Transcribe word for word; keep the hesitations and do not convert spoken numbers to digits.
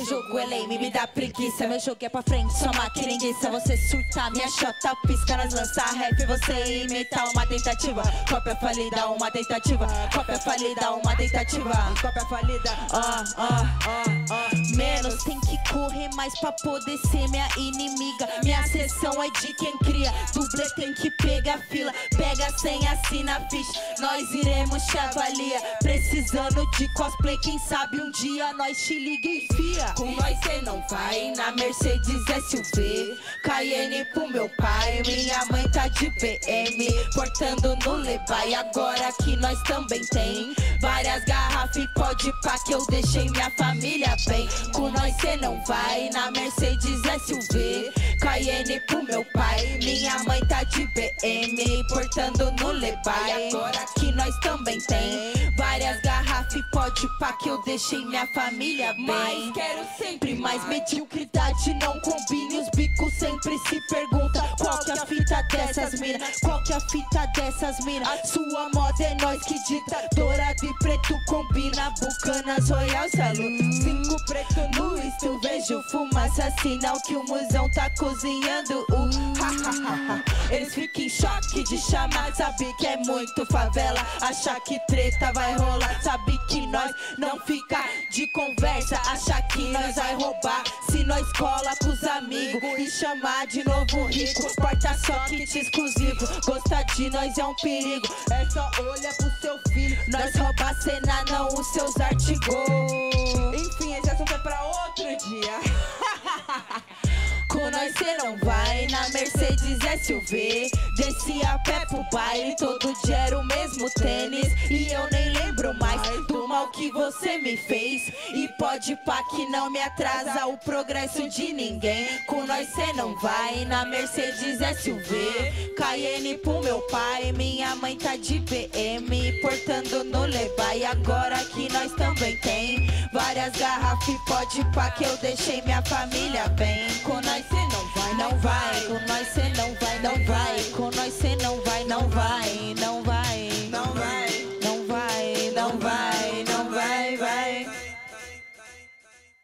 seu jogo é lame, me dá preguiça. Meu jogo é pra frente, sua máquina indica. Você surta, minha chota pisca, nós lança rap. Você imita uma tentativa, cópia falida, uma tentativa. Cópia falida, uma tentativa. Cópia falida, ó, ó, ó. Menos tem que correr mais pra poder ser minha inimiga. Minha sessão é de quem cria, dublê tem que pegar fila. Pega sem assina ficha, nós iremos te avaliar. Precisando de cosplay, quem sabe um dia nós te liga e fia. Com nós cê não vai, na Mercedes S U V, Cayenne pro meu pai, minha mãe tá de B M, portando no Levi. Agora que nós também tem várias garrafas e pode pá que eu deixei minha família bem. Com nós cê não vai, na Mercedes S U V, Cayenne pro meu pai, minha mãe tá de B M, portando no Levi. Agora que nós também tem várias garrafas e pode pá que eu deixei minha família bem. Mas quero sempre mais, mediocridade não combina, os bicos sempre se pergunta qual que é a fita dessas minas, qual que é a fita dessas minas. A sua moda é nós que dita, dourado e preto combina, Bucanas, Royal Salute, cinco preto no estúdio. Vejo fumaça, sinal que o musão tá cozinhando. Uh, ha, ha, ha, ha. Eles ficam em choque de chamar, sabe que é muito favela, achar que treta vai rolar, sabe que nós não fica de conversa, achar que nós vai roubar, se nós cola pros amigos e chamar de novo rico, porta só kit exclusivo, gostar de nós é um perigo, é só olhar pro seu filho, nós rouba a cena, não os seus artigos. Enfim, esse assunto é pra outro dia. Com nós cê não vai, na Mercedes S U V, desci a pé pro baile, todo dia era o mesmo tênis, e eu nem lembro mais do mal que você me fez. E pode pá que não me atrasa o progresso de ninguém. Com nós cê não vai, na Mercedes S U V, Cayenne pro meu pai, minha mãe tá de B M, portando no Levi. Agora que nós também tem várias garrafas e pode pá que eu deixei minha família bem. Com nós cê não vai, não vai, com nós cê não vai, não vai, com nós cê não vai.